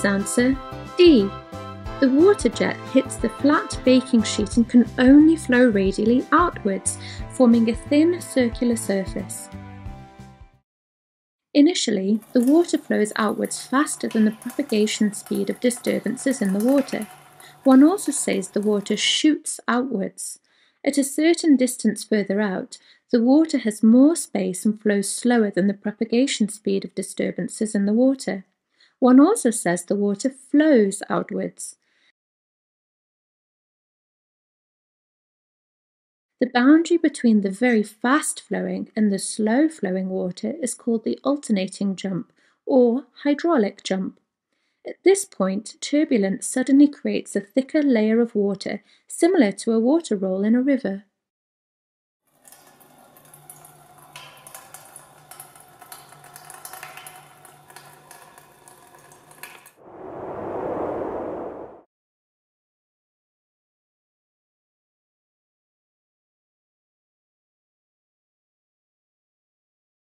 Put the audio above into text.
is answer D. The water jet hits the flat baking sheet and can only flow radially outwards, forming a thin circular surface. Initially, the water flows outwards faster than the propagation speed of disturbances in the water. One also says the water shoots outwards. At a certain distance further out, the water has more space and flows slower than the propagation speed of disturbances in the water. One also says the water flows outwards. The boundary between the very fast-flowing and the slow-flowing water is called the alternating jump, or hydraulic jump. At this point, turbulence suddenly creates a thicker layer of water, similar to a water roll in a river.